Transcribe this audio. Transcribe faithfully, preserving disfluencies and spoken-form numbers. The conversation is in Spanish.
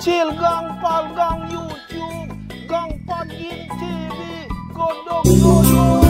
Chilgang Palgang YouTube, Gang Pan Yin T V, Godong Godong.